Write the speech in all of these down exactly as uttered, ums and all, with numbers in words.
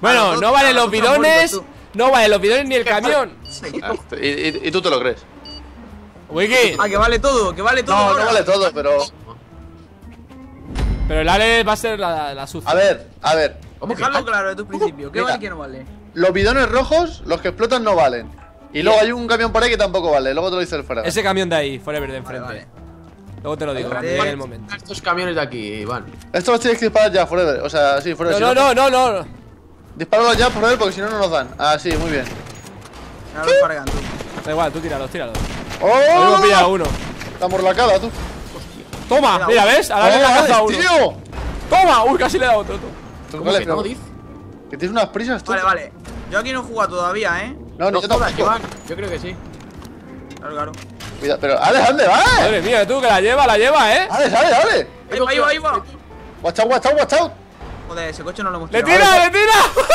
Bueno, no valen los bidones. No valen los bidones ni el camión. ¿Y, y, y tú te lo crees? Wiki. Ah, que vale todo, que vale todo. No, ahora. No vale todo, pero... Pero el Ale va a ser la, la sucia. A ver, a ver. Dejarlo claro desde tu principio. ¿Qué vale y qué no vale? Los bidones rojos, los que explotan, no valen. Y bien. Luego hay un camión por ahí que tampoco vale. Luego te lo dice el Forever. Ese camión de ahí, Forever de enfrente. Vale, vale. Luego te lo digo, en el momento. Estos camiones de aquí, Iván. Estos los tienes que disparar ya, Forever. O sea, sí, Forever. No, si no, no, no, no. Dispáralos ya, Forever, porque si no, no nos dan. Ah, sí, muy bien. Ahora los fargan, tú. Da igual, tú tíralos, tíralos. ¡Oh! Hemos pillado uno. Está por la cara, tú. Hostia. Toma, mira, ¿ves? Ahora le ha cazado uno. ¡Tío! ¡Toma! Uy, casi le he dado otro. ¿Cómo que no, Diz? Que tienes unas prisas, tú. Vale, vale. Yo aquí no he jugado todavía, ¿eh? No, no, yo tampoco. Yo creo que sí. Claro, claro. Cuidado, pero Alex, ¿dónde vas? Madre mía, tú, que la lleva, la lleva, ¿eh? Alex, Alex, Alex. Ahí va, ahí va, ahí va. Watch out, watch out, watch out. Joder, ese coche no lo hemos tirado. ¡Le tira, vale, le tira!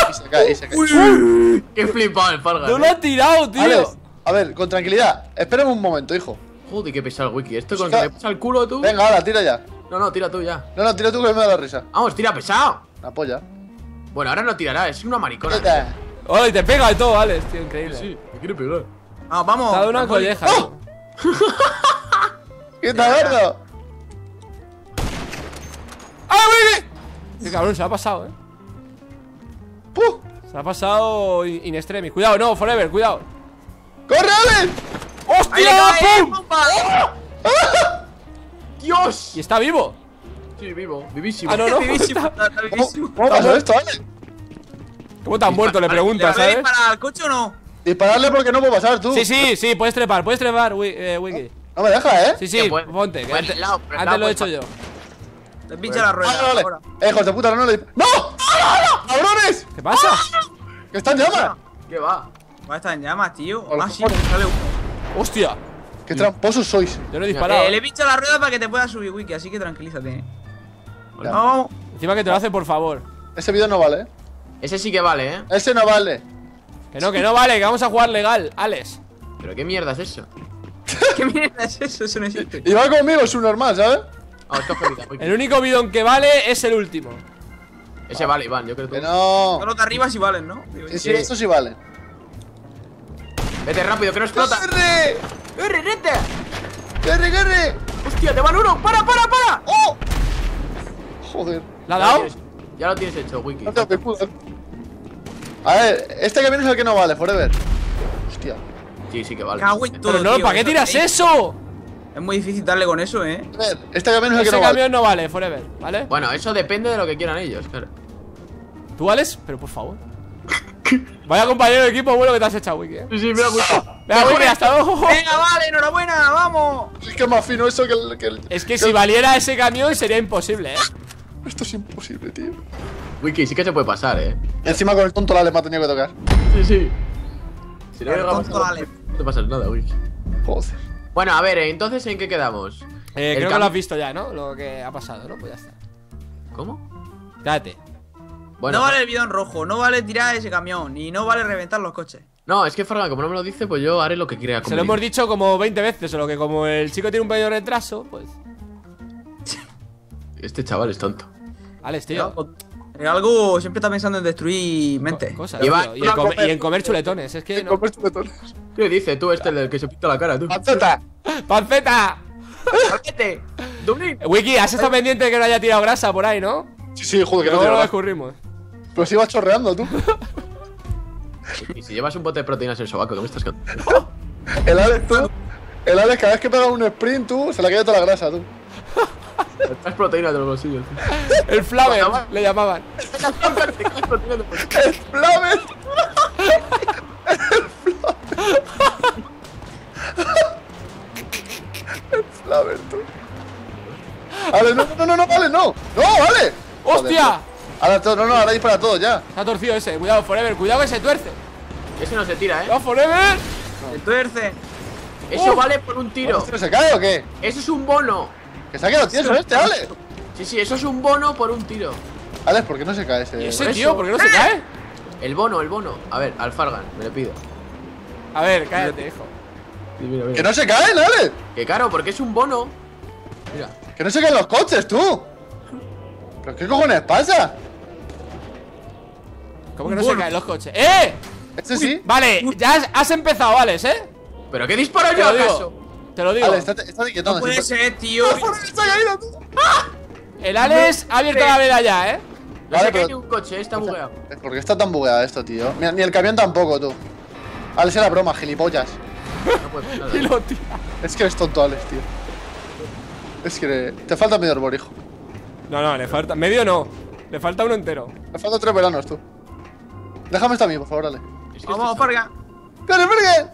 Y se cae, y se cae. Uy, qué flipado el Farga. No lo ha tirado, tío. Alex, a ver, con tranquilidad. Espérame un momento, hijo. Joder, qué pesado el Wiki. Esto con que le pasa el culo, tú. Venga, ahora, tira ya. No, no, tira tú ya. No, no, tira tú que me da la risa. Vamos, tira pesado. La polla. Bueno, ahora no tirará, es una maricona. ¡Oh, y te pega de todo, Alex, tío! Increíble. Sí, me quiere pegar. Ah, vamos. Te ha dado una colleja. ¿Qué está gordo? ¡Ah, Wiki! Qué cabrón, se lo ha pasado, eh. ¡Puh! Se lo ha pasado in extremis. Cuidado, no, Forever, cuidado. ¡Corre, Alex! ¡Hostia! ¡Pum! ¡Dios! ¿Y está vivo? Sí, vivo, vivísimo. Ah, no, no, vivísimo. Está, está vivísimo. ¿Cómo, ¿Cómo pasó esto, Alex? ¿Cómo te han muerto? Le preguntas, ¿sabes? ¿Disparar al coche o no? Dispararle porque no puedo pasar, tú. Sí, sí, sí, puedes trepar, puedes trepar, eh, Wiki. No me deja, ¿eh? Sí, sí, ponte. Que antes, lado, antes lado, lo he hecho yo. Te pincha la rueda. Vale, vale. Eh, hijos de puta, no le dispares. ¡No! ¡Ahora, cabrones! ¿Qué pasa? ¡Que está en llamas! ¿Qué va? Va a estar en llamas, tío. Ah, sí, sale uno. ¡Hostia! ¡Qué tramposos sois! Yo no he disparado. Eh, le he pinchado la rueda para que te pueda subir, Wiki, así que tranquilízate. No. Encima que te lo hace, por favor. Ese vídeo no vale, ¿eh? Ese sí que vale, ¿eh? Ese no vale. Que no, que no vale, que vamos a jugar legal, Alex. ¿Pero qué mierda es eso? ¿Qué mierda es eso? Eso no existe. Y va conmigo, es un normal, ¿sabes? Oh, esto es pelita, el único bidón que vale es el último. Ese vale, Iván, yo creo que tú. No. Solo te arriba si valen, ¿no? Digo, sí, sí, sí, esto sí vale. Vete rápido, que no explota. ¡Corre! ¡Corre, rete! ¡Corre, corre! ¡Hostia, te van uno! ¡Para, para, para! ¡Oh! Joder. ¿La ha dado? Ya lo tienes hecho, Wiki. No tengo que pudo. A ver, este camino es el que no vale, Forever. Hostia. Sí, sí que vale. Cago en todo, pero no, tío, ¿para qué tiras ahí eso? Es muy difícil darle con eso, eh. A ver, este camino es el que no vale. Este camión no vale, Forever, ¿vale? Bueno, eso depende de lo que quieran ellos, claro. ¿Tú, Alex? Pero por favor. Vaya compañero de equipo bueno que te has echado, Wiki, eh. Sí, sí, me ha gustado. Venga, Wiki, hasta luego. Venga, vale, enhorabuena, vamos. Es que es más fino eso que el, que el... Es que si valiera ese camión sería imposible, eh. Esto es imposible, tío. Wiki, sí que se puede pasar, eh. Encima con el tonto Lale me ha tenido que tocar. Sí, sí. Si no, el tonto Lale. No te pasas nada, Wiki. Joder. Bueno, a ver, ¿eh? Entonces, ¿en qué quedamos? Eh, creo que lo has visto ya, ¿no? Lo que ha pasado, ¿no? Pues ya está. ¿Cómo? Date. Bueno, no vale el bidón rojo, no vale tirar ese camión, y no vale reventar los coches. No, es que Farga, como no me lo dice, pues yo haré lo que quiera. Se lo hemos dicho como veinte veces, solo que como el chico tiene un pequeño retraso, pues... Este chaval es tonto. Alex, tío. Algo siempre está pensando en destruir mente. Co cosas, Iván, tío, y, en comer, y en comer chuletones. Es que en no... comer chuletones. ¿Qué dices tú, este del que se pinta la cara, tú? ¡Panceta! ¡Panceta! ¡Pancete! ¡Dublín! Wiki, has estado pendiente de que no haya tirado grasa por ahí, ¿no? Sí, sí, joder, que no, no, no lo descubrimos. Pero si vas chorreando, tú. Y si llevas un bote de proteínas en el sobaco, ¿cómo estás cantando? ¡Oh! El Alex, tú. El Alex, cada vez que pega un sprint, tú, se le queda toda la grasa, tú. Estás proteína de los bolsillos. El Flamer le llamaban. El Flamer. El Flamer, tú. Vale, no, no, no, no, vale, no. No, vale. ¡Hostia! Ahora todo, no, no, ahora dispara todo ya. Se ha torcido ese, cuidado, Forever, cuidado que se tuerce. Ese no se tira, eh. No, Forever. Se tuerce. Eso uh, vale por un tiro. ¿Se cae o qué? Eso es un bono. Que se ha quedado tieso este, Alex. Sí, sí, eso es un bono por un tiro. Alex, ¿por qué no se cae ese? ¿Y ese tío? ¿Por qué no se cae? El bono, el bono. A ver, al Fargan, me lo pido. A ver, cállate, hijo. Sí, mira, mira. ¡Que no se cae, Alex! Que caro, porque es un bono. Mira. ¡Que no se caen los coches, tú! ¿Pero qué cojones pasa? ¿Cómo que no se caen los coches? ¡Eh! ¿Eso sí? Vale, ya has empezado, Alex, ¿eh? ¿Pero qué disparo yo acaso? Te lo digo. No puede ser, tío. El Alex ha abierto la vela ya, ¿eh? No sé que hay un coche, está bugueado. ¿Por qué está tan bugueado esto, tío? Ni el camión tampoco, tú. Alex era broma, gilipollas. No es que eres tonto, Alex, tío. Es que te falta medio arborijo. No, no, le falta… Medio no. Le falta uno entero. Le faltan tres veranos, tú. Déjame esto a mí, por favor, dale. Es que ¡vamos, esto... Farga! ¡Corre, Farga!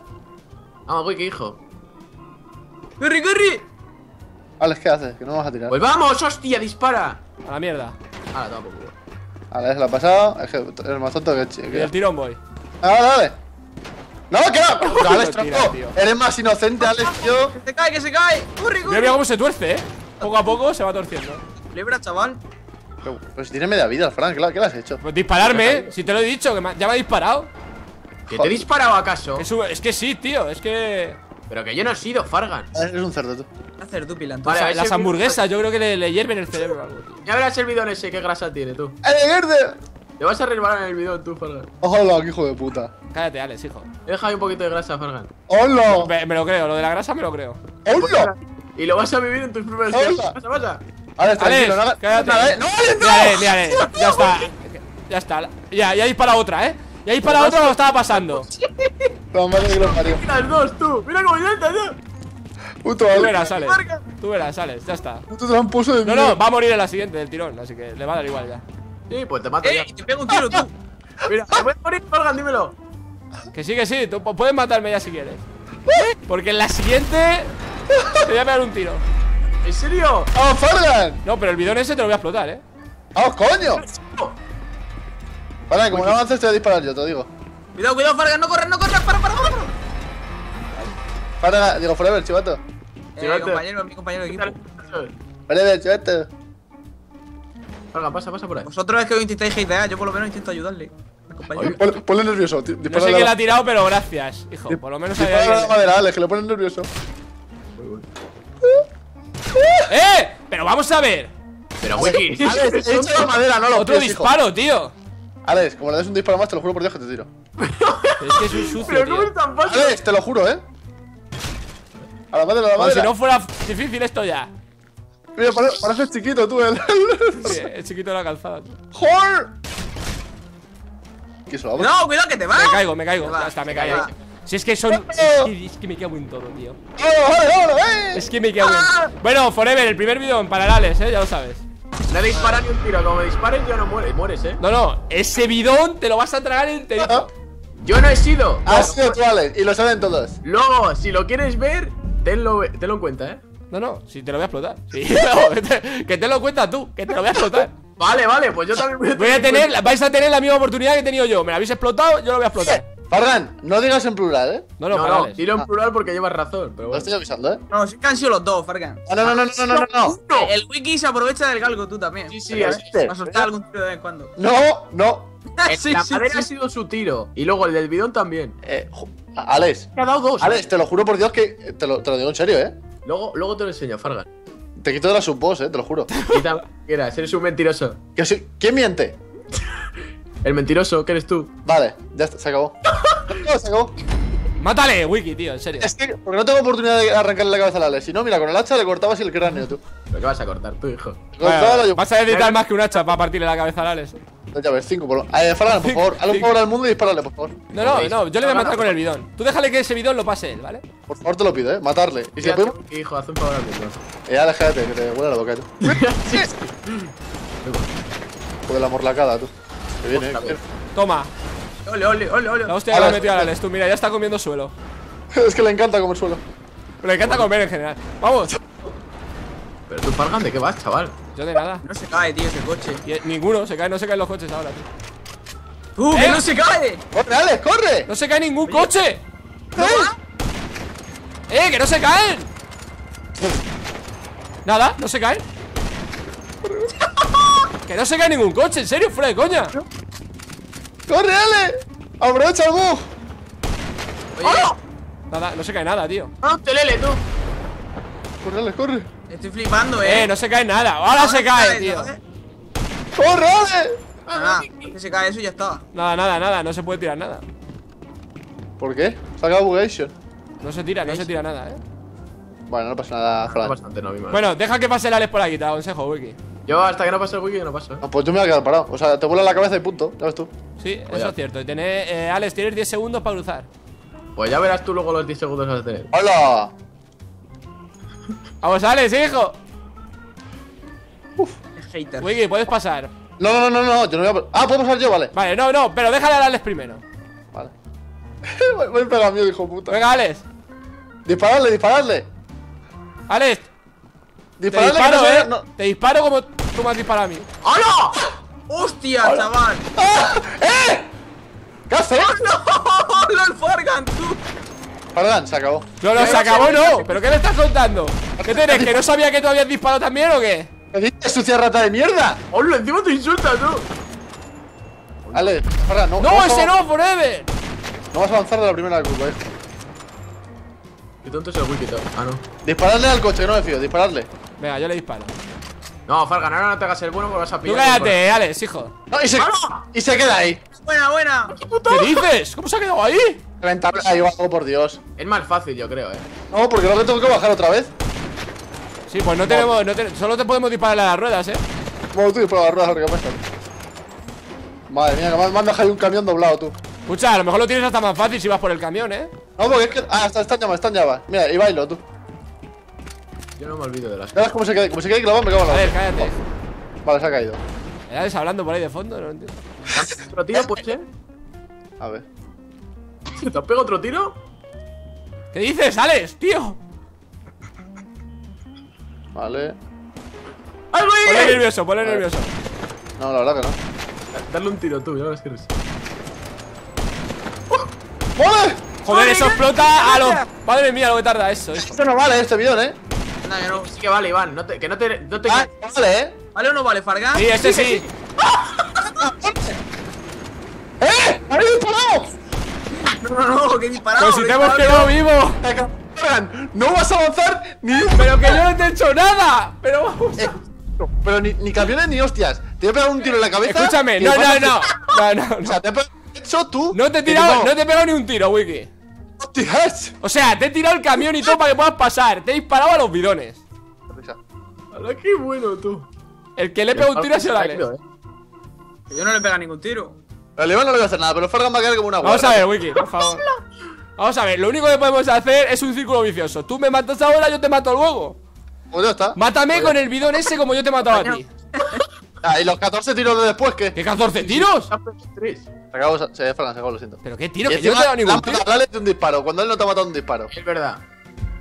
¡Vamos, voy, qué hijo! ¡Corre, corre! Alex, ¿qué haces? Que no vas a tirar. ¡Pues vamos, hostia! ¡Dispara! A la mierda. A la toma, por favor. Alex, la ha pasado. Es que es más tonto que… que... Y el tirón voy. ¡Dale, dale! ¡No, que no! ¡Alex, tronco! Eres más inocente, Alex, tío. ¡Que se cae, que se cae! ¡Corre, corre! Mira cómo se tuerce, eh. Poco a poco se va torciendo. Lebra, chaval. Pues tiene media vida, Frank, ¿qué le has hecho? Pues dispararme, ¿eh? Si te lo he dicho, que me, ya me ha disparado. ¿Que te he disparado acaso? Es, es que sí, tío, es que… Pero que yo no he sido, Fargan. Es un cerdo, tú. Un cerdo, pilantón. Vale, o sea, las hamburguesas, yo creo que le, le hierven el cerebro o algo, tío. Ya verás el bidón ese, qué grasa tiene, tú. ¡El verde! Te vas a resbalar en el bidón, tú, Fargan. ¡Hola, qué hijo de puta! Cállate, Alex, hijo. Déjame un poquito de grasa, Fargan. ¡Hola! Me, me lo creo, lo de la grasa me lo creo. ¡Hola! Y lo vas a vivir en tus propios días. ¡Pasa, pasa! Alex, tranquilo, Alex, no hagas otra vez. ¡No, Alex, no! Liale, liale. Ya está, ya está. Ya, ya dispara otra, ¿eh? Ya dispara otra, lo estaba pasando. No, madre que lo parió. Mira las dos, tú. Mira cómo intenta, tío. Puto, Alex. Tú verás, Alex. Tú verás, Alex. Ya está. Puto tramposo de mí. No, no, va a morir en la siguiente del tirón, así que le va a dar igual ya. Sí, pues te mato ya. Te pego un tiro, tú. Mira, te puedes morir, Fargan, dímelo. Que sí, que sí. Tú puedes matarme ya si quieres. Porque en la siguiente te voy a pegar un tiro. ¿En serio? ¡Oh, Fargan! No, pero el bidón ese te lo voy a explotar, ¿eh? ¡Oh, coño! Vale, como no avances te voy a disparar yo, te lo digo. Cuidado, cuidado, Fargan, no corras, no corras, para, para, para. Fargan, digo, Forever, chivato. Eh, mi compañero, mi compañero de equipo. Forever, chivato. Fargan, pasa, pasa por ahí. Vosotros es que intentáis hatear, yo por lo menos intento ayudarle. Oye, ponle, ponle nervioso, tío. No sé quién la ha tirado, pero gracias, hijo. Por lo menos hay alguien. Dispara la madera, Alex, que le pones nervioso. Muy bueno. ¡Eh! Pero vamos a ver. Pero Wiki, Alex, he hecho la madera, no lo otro pies, disparo, hijo. Tío. Alex, como le des un disparo más, te lo juro por Dios que te tiro. Pero es que soy sucio, pero tío. No es tan fácil. Alex, te lo juro, ¿eh? A la madera, a la madera. Como si no fuera difícil esto ya. Mira, pareces chiquito tú, el. Sí, el chiquito de la calzada. ¡Jor! ¿Qué eso? No, cuidado que te vas. Me caigo, me caigo. Ya está, me caigo. Si es que son… Es que, es que me cago en todo, tío. Es que me cago en… Bueno, Forever, el primer bidón para el Alex, eh, ya lo sabes. No disparas ni un tiro, como me dispares ya no mueres, mueres, eh. No, no, ese bidón te lo vas a tragar entero. Yo no he sido. Has sido tú, Alex, y lo saben todos. Luego, si lo quieres ver, tenlo, tenlo en cuenta, eh. No, no, si te lo voy a explotar. Sí, no, que, te, que tenlo en cuenta tú, que te lo voy a explotar. Vale, vale, pues yo también voy a, voy a tener… Vais a tener la misma oportunidad que he tenido yo. Me la habéis explotado, yo lo voy a explotar. Fargan, no digas en plural, ¿eh? No, no, no, no tiro en plural porque llevas razón, pero bueno. Lo estoy avisando, ¿eh? No, sí que han sido los dos, Fargan. Ah, no, no, no, no, no, no, no, no. El Wiki se aprovecha del galgo, tú también. Sí, sí, a soltar algún tiro de vez en cuando. No, no. Sí, la sí, madera sí. Ha sido su tiro. Y luego el del bidón también. Eh, Alex. Te ha dado dos. Alex, te lo juro por Dios que… Te lo, te lo digo en serio, ¿eh? Luego, luego te lo enseño, Fargan. Te quito de la sub-boss, ¿eh? Te lo juro. Quita, eres, eres un mentiroso. ¿Qué soy? ¿Quién miente? El mentiroso, que eres tú. Vale, ya está, se acabó. No, se acabó. Mátale, Wiki, tío, en serio. Es que, porque no tengo oportunidad de arrancarle la cabeza a Alex. Si no, mira, con el hacha le cortabas el cráneo, tú. ¿Pero qué vas a cortar tú, hijo? Bueno, vas a necesitar más que un hacha para partirle la cabeza a Alex. Ya ves, cinco por lo… Eh, Fargan, por favor, hazle un favor al mundo y disparale, por favor. No, no, no, yo le voy a matar con el bidón. Tú déjale que ese bidón lo pase él, ¿vale? Por favor, te lo pido, eh, matarle. ¿Y si le podemos? Hijo, haz un favor al mundo. Eh, aléjate, que te huele la boca, tú. Por la morlacada, tú. Que viene, que toma. Ole, ole, ole, ole. La hostia que le he metido a Alex, tú, mira, ya está comiendo suelo. Es que le encanta comer suelo. Pero le encanta comer en general. Vamos. Pero tú, Fargan, ¿de qué vas, chaval? Yo de nada. No se cae, tío, ese coche. Y ninguno, se cae, no se caen los coches ahora, tío. ¡Uh, ¡Eh! que no se cae! ¡Corre, Alex, corre! ¡No se cae ningún Oye. coche! ¿No? ¡Eh, que no se caen! Nada, no se caen. Que no se cae ningún coche, en serio, fuera de coña. No. ¡Corre, Ale! ¡Aprovecha el bug! ¡Hola! Nada, no se cae nada, tío. ¡Ah, te lele, tú! ¡Corre, Ale, corre! Estoy flipando, eh. Eh, no se cae nada. Ahora no se cae, cae, tío. ¿Eh? ¡Corre, Ale! Ah, no, es que se cae eso y ya está. Nada, nada, nada, no se puede tirar nada. ¿Por qué? Se ha acabado Bugation. No se tira, no se tira nada, eh. Bueno, no pasa nada, Flash. No, bastante, no, bueno, deja que pase el Alex por aquí, te aconsejo, Wiki. Yo hasta que no pase el Wiki no paso. No, pues yo me voy a quedar parado. O sea, te vuela la cabeza y punto, ya ves tú. Sí, pues eso ya. Es cierto. Y tenés, eh, Alex, tienes diez segundos para cruzar. Pues ya verás tú luego los diez segundos que vas a tener. ¡Hola! ¡Vamos, Alex, hijo! Uf. Hater. Wiki, puedes pasar. No, no, no, no, yo no voy a... Ah, puedo pasar yo, vale. Vale, no, no, pero déjale a Alex primero. Vale. Voy a pegar a mí, hijo puta. Venga, Alex. Disparadle, disparadle. Alex. Disparadle. Te disparo, eh. No... Te disparo como tú me has disparado a mí. ¡Hola! ¡Hostia, hola, chaval! ¡Ah! ¡Eh! ¿Qué haces? ¡Oh, no! ¡Lol, Forgan, tú! Perdón, se acabó. No, no, se acabó, no. ¿Pero qué le estás contando? ¿Qué tenés? ¿Que no sabía que tú habías disparado también o qué? ¿Qué dices, sucia rata de mierda? ¡Hola, encima te insultas, tú! Ale, para, no. ¡No, ese no, forever! No vas a avanzar de la primera curva, eh. Qué tonto es el Wiki, tío. Ah, no. Disparadle al coche, no me fío, disparadle. Venga, yo le disparo. No, Fargan, ahora no te hagas el bueno porque vas a pillar. Tú cállate, por... Alex, hijo. No, y se... ¡Ah, no! Y se queda ahí. Buena, buena. ¿Qué dices? ¿Cómo se ha quedado ahí? Rentable ahí bajo, por Dios. Es más fácil, yo creo, eh. No, porque luego tengo que bajar otra vez. Sí, pues no, no. tenemos. No te... Solo te podemos disparar a las ruedas, eh. Bueno, tú disparas a las ruedas, a ver qué pasa. Madre mía, que me han dejado un camión doblado, tú. Escucha, a lo mejor lo tienes hasta más fácil si vas por el camión, eh. No, porque es que. Ah, está, está en llamas, está en llamas. Mira, y bailo, tú. Yo no me olvido de las. ¿Ves cómo se queda? Como se queda clavado, me cago en la. A ver, cállate. Oh. Vale, se ha caído. ¿Me estás hablando por ahí de fondo? No lo entiendo. ¿Otro tiro, poche? A ver. ¿Te has pegado otro tiro? ¿Qué dices, Alex, tío? Vale. ¡Ay, voy! Ponle nervioso, ponle nervioso. No, la verdad que no. Darle un tiro tú, ya lo escribes. ¡Joder! ¡Joder, eso explota a los... Madre mía, lo que tarda eso! Hijo. Esto no vale, este bidón, ¿eh? No, que no, sí que vale, Iván. No te, que no te... No te... Ah, vale, ¿eh? ¿Vale o no vale, Fargan? Sí, este sí. sí. ¡Eh! ¡Habéis disparado! No, no, no, que he disparado. Pues si te hemos quedado vivo. Fargan, no vas a avanzar ni... Pero que yo no te he hecho nada. Pero vamos a... eh, Pero ni, ni camiones ni hostias. Te voy a pegar un tiro en la cabeza. Escúchame, no, no, no. No, no, no. O sea, te he pegado... Hecho, tú. No te he tirado, no te he pegado ni un tiro, Wiki. ¿Hostias? O sea, te he tirado el camión y todo para que puedas pasar. Te he disparado a los bidones. Ahora qué bueno, tú. El que le pega un tiro es el Alex. Yo no le he pegado ningún tiro. Al Iván no le voy a hacer nada, pero Fargan va a quedar como una guarda. Vamos a ver, Wiki, por favor. Vamos a ver, lo único que podemos hacer es un círculo vicioso. Tú me matas ahora, yo te mato luego. Pues ya está. Mátame Oye. con el bidón ese como yo te he matado a ti. Ah, ¿y los catorce tiros de después qué? ¿Qué catorce tiros? Se acabó, se desfranceó, lo siento. ¿Pero qué tiro? Que yo no te he dado ningún tiro. El Alex de un disparo, cuando él no te ha matado un disparo. Es verdad.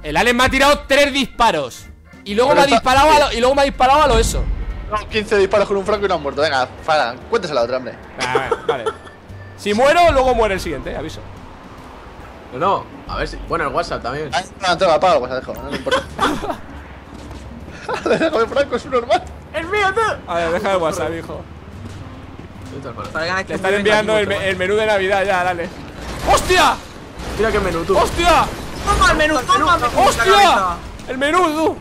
El Alex me ha tirado tres disparos. Y luego me ha disparado a lo, y luego me ha disparado a lo eso. No, quince disparos con un franco y no han muerto. Venga, Fargan, cuéntasela otra, hombre. Vale, vale. Si muero, luego muere el siguiente, aviso. No, no, a ver si... Bueno, el WhatsApp también. No, te lo apago el WhatsApp, dejo, no le importa. Déjame franco, es un normal. ¡Es mío, tú! A ver, deja de WhatsApp, hijo. Te están enviando el, me el menú de Navidad ya, dale. ¡Hostia! Mira qué menú, tú. ¡Hostia! ¡Toma el menú, toma! ¡Hostia! ¡El menú, tú!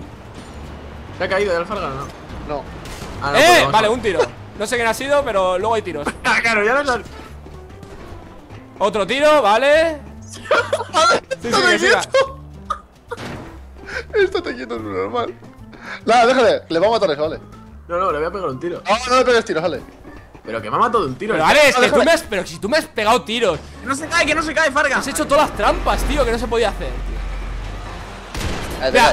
¿Te ha caído el Fargan o no? No. Ah, no ¡Eh! Pues vale, un tiro. No sé quién ha sido, pero luego hay tiros. Ah, claro, ya no. Otro tiro, vale. Sí, sí, que siga. Esto te yendo normal. Nada, déjale, le vamos a matar eso, vale. No, no, le voy a pegar un tiro. No, no le pegues tiros, vale. Pero que me ha matado de un tiro. Pero Alex, que tú me has, pero si tú me has pegado tiros. Que no se cae, que no se cae, Fargan. Has hecho todas las trampas, tío, que no se podía hacer, tío. Vea.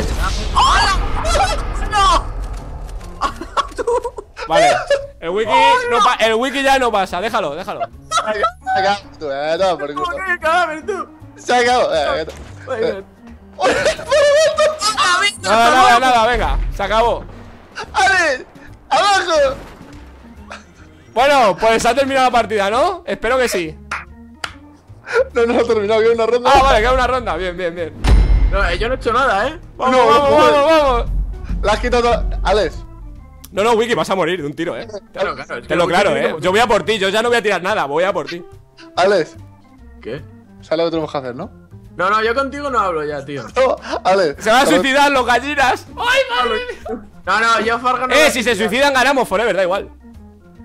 ¡No! Vale, el Wiki, no pa el Wiki ya no pasa, déjalo, déjalo. Se ha cagado, por culo. Se ha cagado. Nada, nada, nada, venga, se acabó. ¡Ale! ¡Abajo! Bueno, pues ha terminado la partida, ¿no? Espero que sí. No, no ha terminado, queda una ronda. Ah, vale, queda una ronda, bien, bien, bien. No, yo no he hecho nada, ¿eh? ¡Vamos, no, vamos, vamos, vamos, vamos! La has quitado toda... Alex. No, no, Wiki, vas a morir de un tiro, ¿eh? Claro, claro. Te lo claro, ¿eh? Yo voy a por ti, yo ya no voy a tirar nada, voy a por ti. Alex. ¿Qué? Sale lo que tenemos que hacer, ¿no? No, no, yo contigo no hablo ya, tío. No, Alex. Se van a suicidar los gallinas. ¡Ay, madre! No, no, yo Fargan no. Eh, si se suicidan ganamos forever, da igual.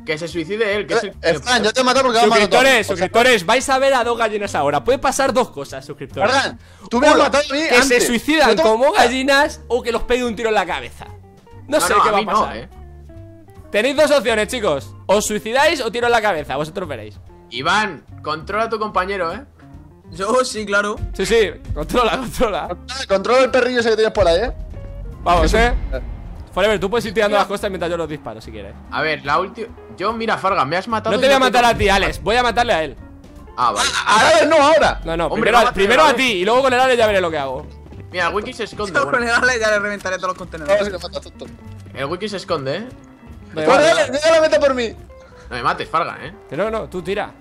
Que se suicide él, que se... Fran, yo te he matado porque suscriptores, suscriptores, vais a ver a dos gallinas ahora. Puede pasar dos cosas, suscriptores. Fran, tú me has matado a mí antes. Que se suicidan como gallinas o que los pegue un tiro en la cabeza. No sé qué va a pasar. Tenéis dos opciones, chicos. Os suicidáis o tiro en la cabeza, vosotros veréis. Iván, controla a tu compañero, ¿eh? Yo sí, claro. Sí, sí, controla, controla. Controla el perrillo ese que tienes por ahí, ¿eh? Vamos, ¿eh? Forever, tú puedes ir tirando las costas mientras yo los disparo, si quieres. A ver, la última... Yo, mira, Farga, me has matado... No te voy a matar a ti, Alex. Voy a matarle a él. Ah, vale. Ahora no, ahora. No, no, primero, primero a ti y luego con el Alex ya veré lo que hago. Mira, el Wiki se esconde. Con el Alex ya le reventaré todos los contenedores. El Wiki se esconde, ¿eh? ¡Déjalo, lo meto por mí! No me mates, Farga, ¿eh? No, no, tú tira.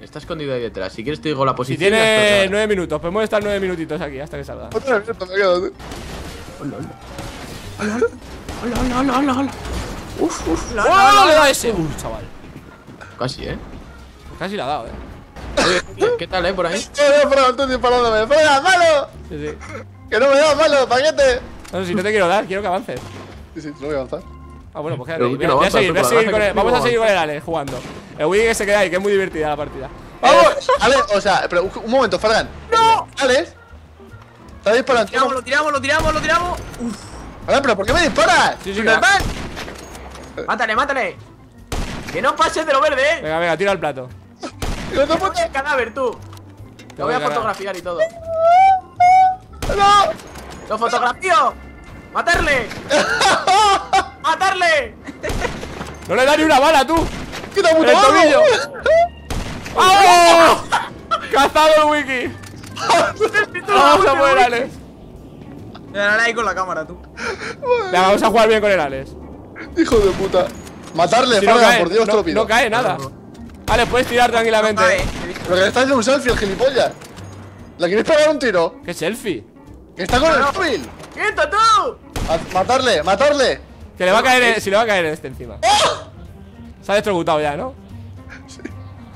Está escondido ahí detrás. Si quieres te digo la posición. Si tiene nueve minutos, podemos estar nueve minutitos aquí hasta que salga. Hola, hola. Hola, hola, hola, hola, hola. Uf, uf. ¡Hola, hola, hola, ese! Uf, chaval. Casi, ¿eh? Casi la ha dado, ¿eh? Oye, ¿qué tal, eh? Por ahí. Tú disparándome. ¡Fuera, malo! Sí, sí. Que no me das malo, paquete. No, si no te quiero dar, quiero que avances. Sí, sí, no voy a avanzar. Ah, bueno, pues quédate. Voy a seguir, voy a seguir con él. Vamos a seguir con él, Ale, jugando. El Wii que se queda ahí, que es muy divertida la partida. ¡Vamos! Ale, o sea, pero un momento, Fargan. ¡No! Alex. Está disparando. Lo tiramos, lo tiramos, lo tiramos. Uf. A ver, pero ¿por qué me disparas? Sí, sí, ¡mátale, mátale! ¡Que no pases de lo verde, eh! Venga, venga, tira al plato. ¡No te pones el cadáver, tú! Lo voy a fotografiar y todo. ¡No! ¡Lo fotografío! ¡Matarle! ¡Matarle! ¡No le da ni una bala, tú! ¡Quita puto el tobillo! ¡Vamos! ¡Cazado el Wiki! ¡Vamos a poder, Alex! Le daré ahí con la cámara, tú. Vale. Ya, vamos a jugar bien con el Alex. Hijo de puta. Matarle, si no Fargan, cae, por Dios, no, te lo pido. No cae nada. Vale, puedes tirar tranquilamente. No, lo que le está haciendo un selfie, el gilipollas. ¿Le quieres pegar un tiro? ¿Qué selfie? Que está con no, el no. Fil. ¡Quieto, tú! A matarle, matarle. Que le va a caer, el, si le va a caer este encima. ¡Oh! Se ha destrogutado ya, ¿no? Sí.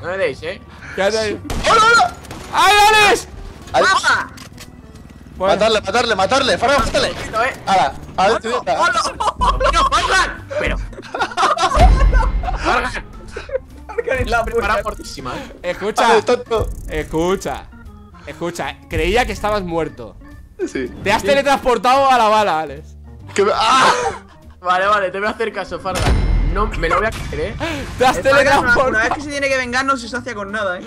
No le deis, ¿eh? Quédate ahí. ¡Hola, hola! ¡Ay, Alex! ¡Alex! Bueno. Matarle, matarle, matarle, Fargan, matarle. Ahora, a ver, ¡no, Fargan! Pero. Fargan. La prepara fortísima. Escucha. Escucha. Escucha. Creía que estabas muerto. Sí. Te has teletransportado a la bala, Alex. Que me... ¡Ah! Vale, vale, te voy a hacer caso, Fargan. No, me lo voy a creer, eh. Te has teletransportado. Una vez que se tiene que vengar, no se sacia con nada, eh.